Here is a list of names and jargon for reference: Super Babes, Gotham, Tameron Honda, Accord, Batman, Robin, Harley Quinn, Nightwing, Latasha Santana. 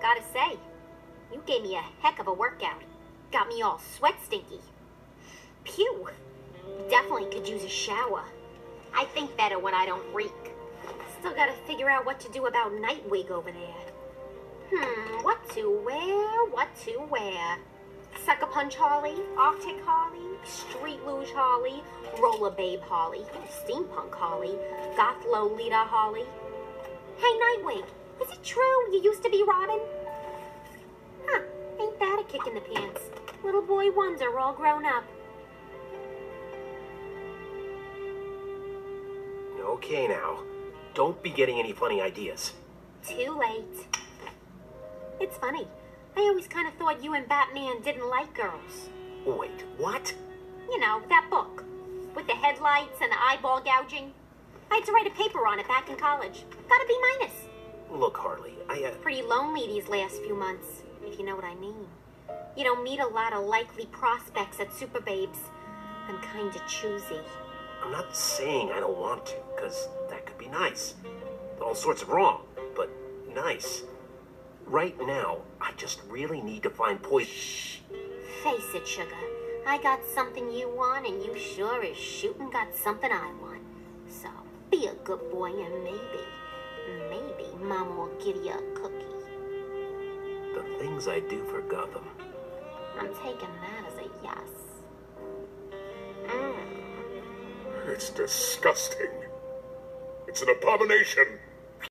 Gotta say, you gave me a heck of a workout. Got me all sweat stinky. Phew. Definitely could use a shower. I think better when I don't reek. Still gotta figure out what to do about Nightwing over there. What to wear? Sucker Punch Harley, Arctic Harley, Street Luge Harley, Roller Babe Harley, Steampunk Harley, Goth Lolita Harley. Hey Nightwing, is it true you used to be Robin? Huh, ain't that a kick in the pants? Little boy ones are all grown up. Okay now, don't be getting any funny ideas. Too late. It's funny. I always kind of thought you and Batman didn't like girls. Wait, what? You know, that book. With the headlights and the eyeball gouging. I had to write a paper on it back in college. Got a B-. Look, Harley, Pretty lonely these last few months, if you know what I mean. You don't meet a lot of likely prospects at Super Babes. I'm kind of choosy. I'm not saying I don't want to, because that could be nice. All sorts of wrong, but nice. Right now, I just really need to find poison. Shh. Face it, sugar. I got something you want, and you sure as shooting got something I want. So be a good boy, and maybe Mom will give you a cookie. The things I do for Gotham. I'm taking that as a yes. It's disgusting. It's an abomination.